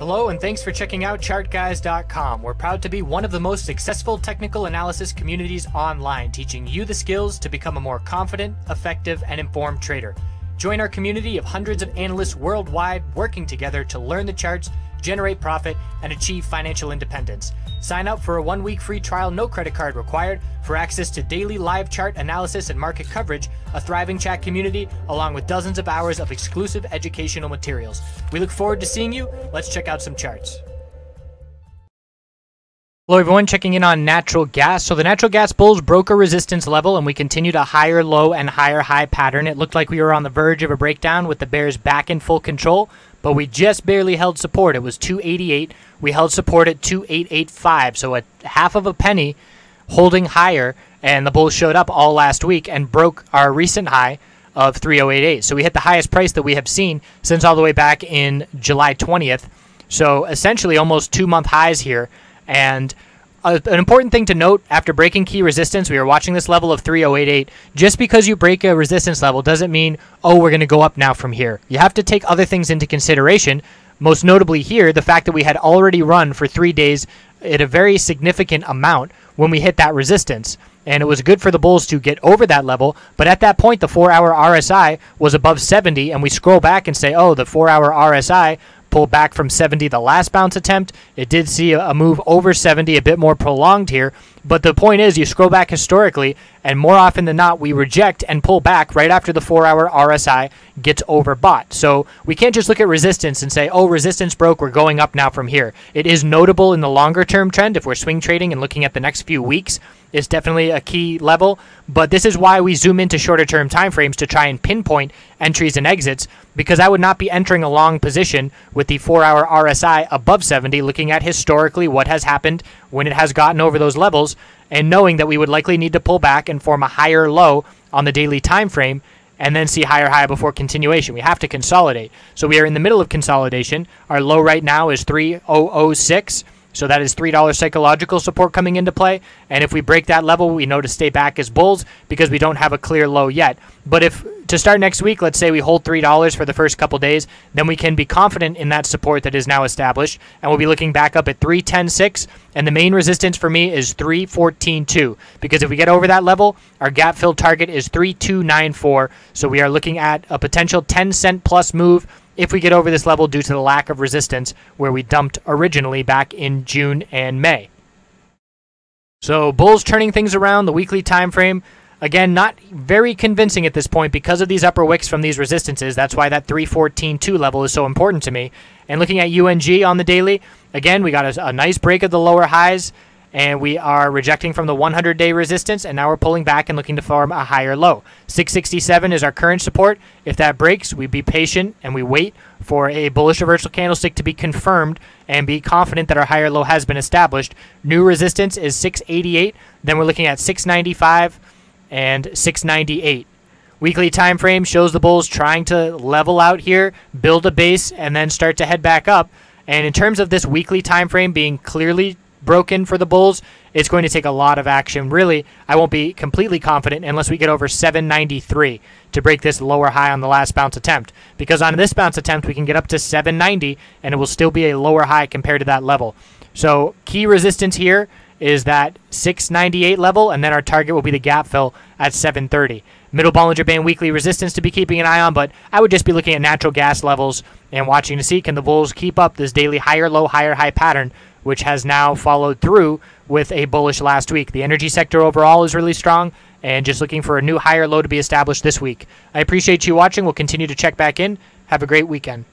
Hello, and thanks for checking out ChartGuys.com. We're proud to be one of the most successful technical analysis communities online, teaching you the skills to become a more confident, effective, and informed trader. Join our community of hundreds of analysts worldwide working together to learn the charts, generate profit, and achieve financial independence. Sign up for a one-week free trial, no credit card required, for access to daily live chart analysis and market coverage, a thriving chat community, along with dozens of hours of exclusive educational materials. We look forward to seeing you. Let's check out some charts. Hello everyone, checking in on natural gas. So the natural gas bulls broke a resistance level and we continued a higher low and higher high pattern. It looked like we were on the verge of a breakdown with the bears back in full control, but we just barely held support. It was 288. We held support at 2885, so a half of a penny holding higher, and the bulls showed up all last week and broke our recent high of 3088. So we hit the highest price that we have seen since all the way back in July 20th. So essentially almost 2 month highs here. And an important thing to note, after breaking key resistance, we were watching this level of 3088. Just because you break a resistance level doesn't mean, oh, we're going to go up now from here. You have to take other things into consideration, most notably here, the fact that we had already run for 3 days at a very significant amount when we hit that resistance. And it was good for the bulls to get over that level. But at that point, the 4-hour RSI was above 70, and we scroll back and say, oh, the 4-hour RSI pulled back from 70 the last bounce attempt. It did see a move over 70, a bit more prolonged here. But the point is, you scroll back historically, and more often than not, we reject and pull back right after the 4-hour RSI gets overbought. So we can't just look at resistance and say, oh, resistance broke, we're going up now from here. It is notable in the longer-term trend, if we're swing trading and looking at the next few weeks, it's definitely a key level. But this is why we zoom into shorter-term timeframes to try and pinpoint entries and exits, because I would not be entering a long position with the 4-hour RSI above 70, looking at historically what has happened when it has gotten over those levels, and knowing that we would likely need to pull back and form a higher low on the daily time frame and then see higher high before continuation. We have to consolidate. So we are in the middle of consolidation. Our low right now is 3006. So that is $3 psychological support coming into play. And if we break that level, we know to stay back as bulls because we don't have a clear low yet. But if to start next week, let's say we hold $3 for the first couple days, then we can be confident in that support that is now established. And we'll be looking back up at 310.6. And the main resistance for me is 314.2. Because if we get over that level, our gap fill target is 3294. So we are looking at a potential 10-cent plus move if we get over this level due to the lack of resistance where we dumped originally back in June and May. So bulls turning things around, the weekly time frame. Again, not very convincing at this point because of these upper wicks from these resistances. That's why that 314.2 level is so important to me. And looking at UNG on the daily, again, we got a nice break of the lower highs, and we are rejecting from the 100-day resistance, and now we're pulling back and looking to form a higher low. 667 is our current support. If that breaks, we be patient, and we wait for a bullish reversal candlestick to be confirmed and be confident that our higher low has been established. New resistance is 688. Then we're looking at 695 and 698. Weekly time frame shows the bulls trying to level out here, build a base, and then start to head back up. And in terms of this weekly time frame being clearly broken for the bulls, it's going to take a lot of action. Really, I won't be completely confident unless we get over 793 to break this lower high on the last bounce attempt, because on this bounce attempt we can get up to 790 and it will still be a lower high compared to that level. So key resistance here is that 698 level, and then our target will be the gap fill at 730. Middle Bollinger Band weekly resistance to be keeping an eye on, but I would just be looking at natural gas levels and watching to see, can the bulls keep up this daily higher low, higher high pattern, which has now followed through with a bullish last week. The energy sector overall is really strong, and just looking for a new higher low to be established this week. I appreciate you watching. We'll continue to check back in. Have a great weekend.